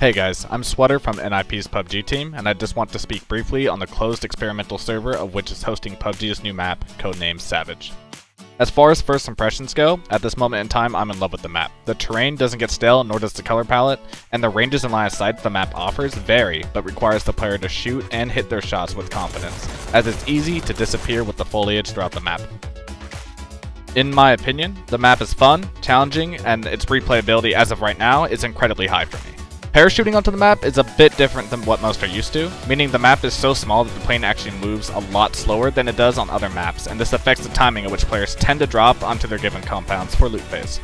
Hey guys, I'm Sweater from NIP's PUBG team, and I just want to speak briefly on the closed experimental server of which is hosting PUBG's new map, Codename Savage. As far as first impressions go, at this moment in time I'm in love with the map. The terrain doesn't get stale nor does the color palette, and the ranges and line of sight the map offers vary, but requires the player to shoot and hit their shots with confidence, as it's easy to disappear with the foliage throughout the map. In my opinion, the map is fun, challenging, and its replayability as of right now is incredibly high for me. Parachuting onto the map is a bit different than what most are used to, meaning the map is so small that the plane actually moves a lot slower than it does on other maps, and this affects the timing at which players tend to drop onto their given compounds for loot phase.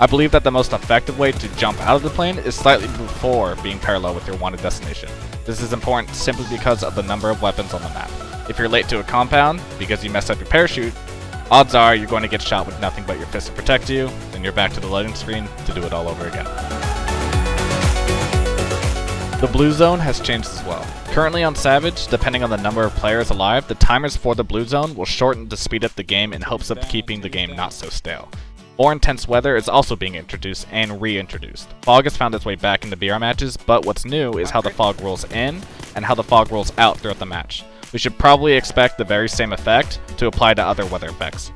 I believe that the most effective way to jump out of the plane is slightly before being parallel with your wanted destination. This is important simply because of the number of weapons on the map. If you're late to a compound because you messed up your parachute, odds are you're going to get shot with nothing but your fist to protect you, then you're back to the loading screen to do it all over again. The blue zone has changed as well. Currently on Savage, depending on the number of players alive, the timers for the blue zone will shorten to speed up the game in hopes of keeping the game not so stale. More intense weather is also being introduced and reintroduced. Fog has found its way back into VR matches, but what's new is how the fog rolls in and how the fog rolls out throughout the match. We should probably expect the very same effect to apply to other weather effects.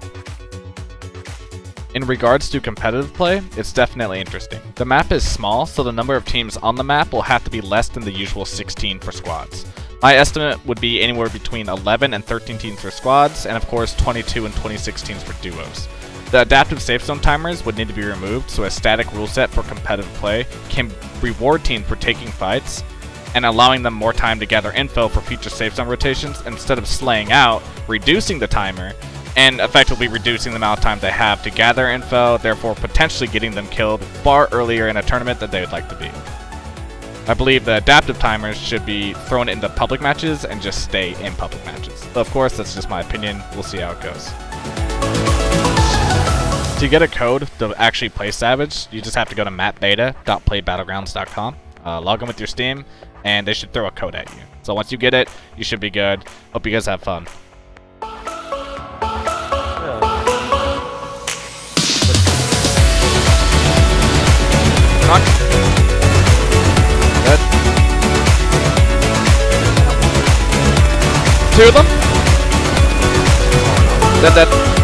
In regards to competitive play, it's definitely interesting. The map is small, so the number of teams on the map will have to be less than the usual 16 for squads. My estimate would be anywhere between 11 and 13 teams for squads, and of course 22 and 26 teams for duos. The adaptive safe zone timers would need to be removed, so a static rule set for competitive play can reward teams for taking fights and allowing them more time to gather info for future safe zone rotations instead of slaying out, reducing the timer, and effectively reducing the amount of time they have to gather info, therefore potentially getting them killed far earlier in a tournament than they would like to be. I believe the adaptive timers should be thrown into public matches and just stay in public matches. But of course, that's just my opinion. We'll see how it goes. To get a code to actually play Savage, you just have to go to mapbeta.playbattlegrounds.com, log in with your Steam, and they should throw a code at you. So once you get it, you should be good. Hope you guys have fun. Two of them? Dead.